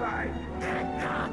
Bye-bye.